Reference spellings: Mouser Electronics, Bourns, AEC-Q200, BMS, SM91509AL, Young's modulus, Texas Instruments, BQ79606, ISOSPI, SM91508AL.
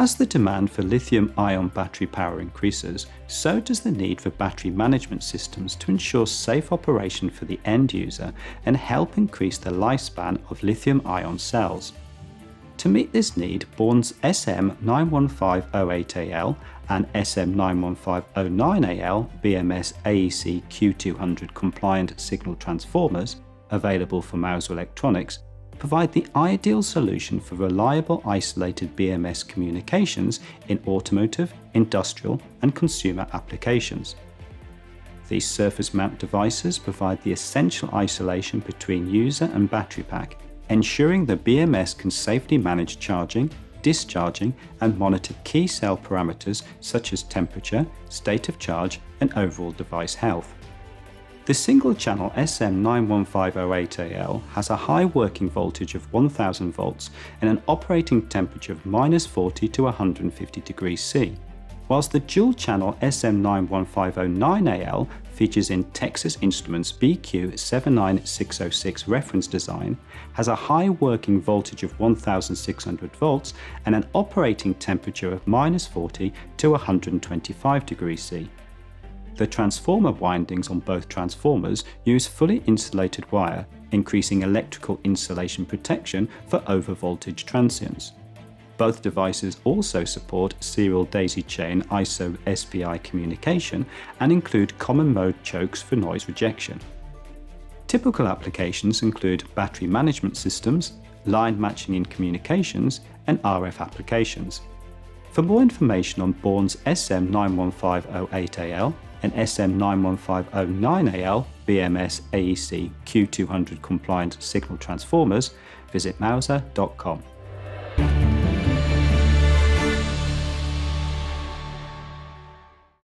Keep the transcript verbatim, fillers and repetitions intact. As the demand for lithium-ion battery power increases, so does the need for battery management systems to ensure safe operation for the end user and help increase the lifespan of lithium-ion cells. To meet this need, Bourns' S M nine one five zero eight A L and S M nine one five zero nine A L B M S A E C Q two hundred compliant signal transformers, available from Mouser Electronics, provide the ideal solution for reliable isolated B M S communications in automotive, industrial, and consumer applications. These surface mount devices provide the essential isolation between user and battery pack, ensuring the B M S can safely manage charging, discharging, and monitor key cell parameters such as temperature, state of charge, and overall device health. The single-channel S M nine one five zero eight A L has a high working voltage of one thousand volts and an operating temperature of minus forty to one hundred fifty degrees C, whilst the dual-channel S M nine one five zero nine A L features in Texas Instruments B Q seven nine six zero six reference design, has a high working voltage of one thousand six hundred volts and an operating temperature of minus forty to one hundred twenty-five degrees C. The transformer windings on both transformers use fully insulated wire, increasing electrical insulation protection for overvoltage transients. Both devices also support serial daisy chain I S O S P I communication and include common mode chokes for noise rejection. Typical applications include battery management systems, line matching in communications, and R F applications. For more information on Bourns' S M nine one five zero eight A L and S M nine one five zero nine A L B M S A E C Q two hundred compliant signal transformers, visit mouser dot com.